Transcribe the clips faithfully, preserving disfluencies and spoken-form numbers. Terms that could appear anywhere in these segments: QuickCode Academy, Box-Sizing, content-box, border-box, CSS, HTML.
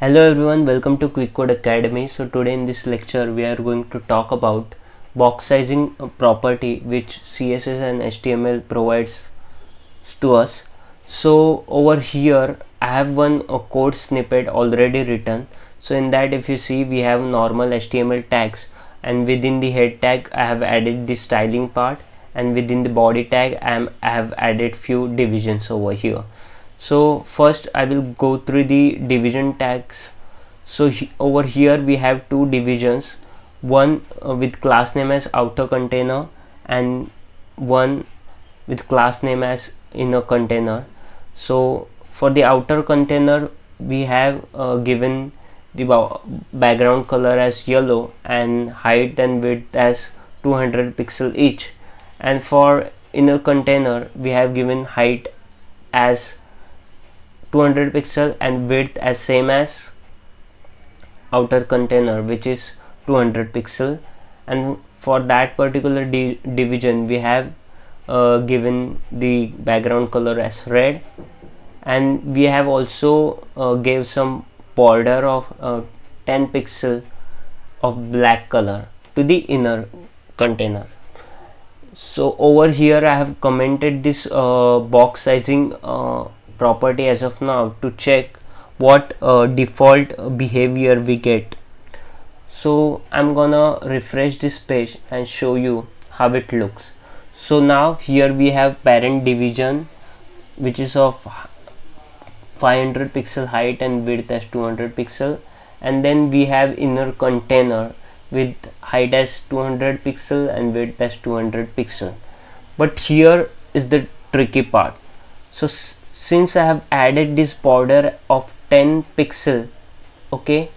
Hello everyone, welcome to QuickCode Academy. So today in this lecture we are going to talk about box sizing property which C S S and H T M L provides to us. So over here I have one a code snippet already written. So in that, if you see, we have normal H T M L tags, and within the head tag I have added the styling part, and within the body tag I, am, I have added few divisions over here. So first I will go through the division tags. So he, over here we have two divisions, one uh, with class name as outer container and one with class name as inner container. So for the outer container we have uh, given the background color as yellow and height and width as two hundred pixel each, and for inner container we have given height as two hundred pixel and width as same as outer container, which is two hundred pixel, and for that particular di division we have uh, given the background color as red, and we have also uh, gave some border of uh, ten pixel of black color to the inner container. So over here I have commented this uh, box sizing uh, property as of now to check what uh, default behavior we get. So I'm gonna refresh this page and show you how it looks. So now here we have parent division, which is of five hundred pixel height and width as two hundred pixel, and then we have inner container with height as two hundred pixel and width as two hundred pixel. But here is the tricky part. So since I have added this border of ten pixel, okay,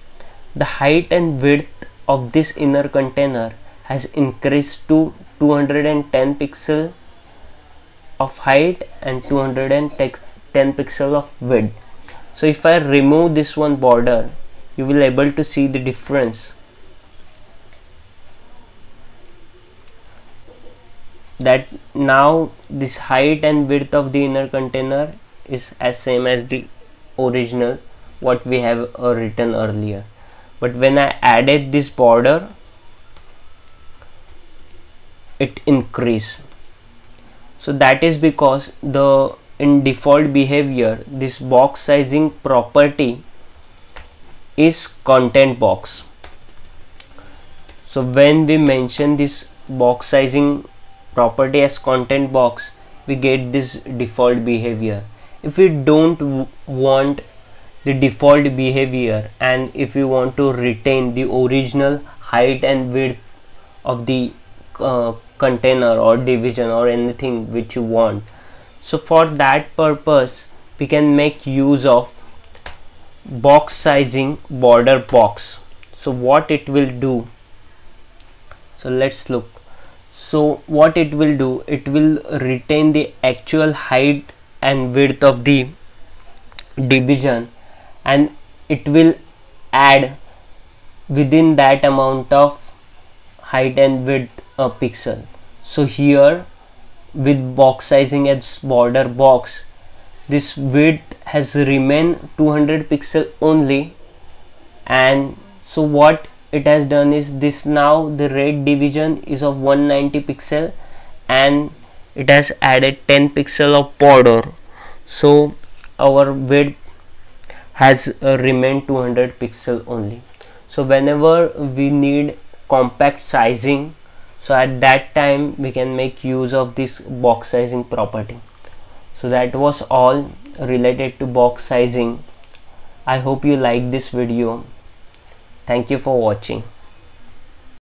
the height and width of this inner container has increased to two hundred ten pixel of height and two hundred ten pixel of width. So if I remove this one border, you will able to see the difference that now this height and width of the inner container is as same as the original what we have uh, written earlier. But when I added this border, it increased. So that is because the in default behavior this box sizing property is content box. So when we mention this box sizing property as content box, we get this default behavior. If we don't want the default behavior and if we want to retain the original height and width of the uh, container or division or anything which you want, so for that purpose we can make use of box sizing border box. So what it will do, so let's look. So what it will do, it will retain the actual height and width of the division, and it will add within that amount of height and width a pixel. So here with box sizing as border box, this width has remained two hundred pixel only, and so what it has done is this, now the red division is of one hundred ninety pixel and it has added ten pixel of border, so our width has uh, remained two hundred pixel only. So whenever we need compact sizing, so at that time we can make use of this box sizing property. So that was all related to box sizing. I hope you like this video. Thank you for watching.